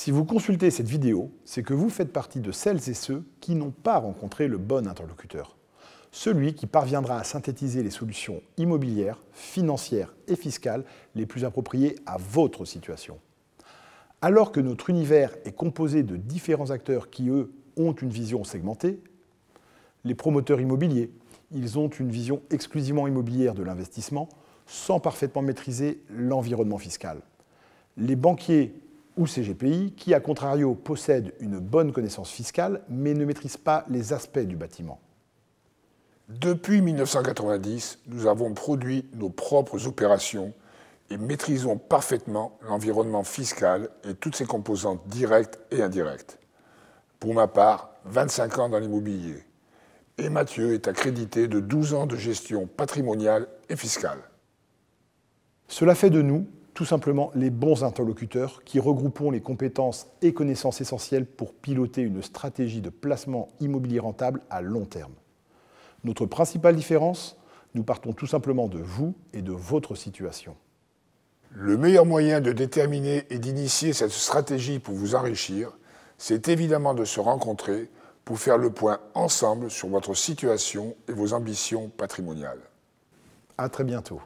Si vous consultez cette vidéo, c'est que vous faites partie de celles et ceux qui n'ont pas rencontré le bon interlocuteur. Celui qui parviendra à synthétiser les solutions immobilières, financières et fiscales les plus appropriées à votre situation. Alors que notre univers est composé de différents acteurs qui, eux, ont une vision segmentée, les promoteurs immobiliers, ils ont une vision exclusivement immobilière de l'investissement sans parfaitement maîtriser l'environnement fiscal. Les banquiers ou CGPI qui, à contrario, possèdent une bonne connaissance fiscale mais ne maîtrisent pas les aspects du bâtiment. Depuis 1990, nous avons produit nos propres opérations et maîtrisons parfaitement l'environnement fiscal et toutes ses composantes directes et indirectes. Pour ma part, 25 ans dans l'immobilier. Et Mathieu est accrédité de 12 ans de gestion patrimoniale et fiscale. Cela fait de nous, tout simplement, les bons interlocuteurs qui regroupons les compétences et connaissances essentielles pour piloter une stratégie de placement immobilier rentable à long terme. Notre principale différence, nous partons tout simplement de vous et de votre situation. Le meilleur moyen de déterminer et d'initier cette stratégie pour vous enrichir, c'est évidemment de se rencontrer pour faire le point ensemble sur votre situation et vos ambitions patrimoniales. À très bientôt.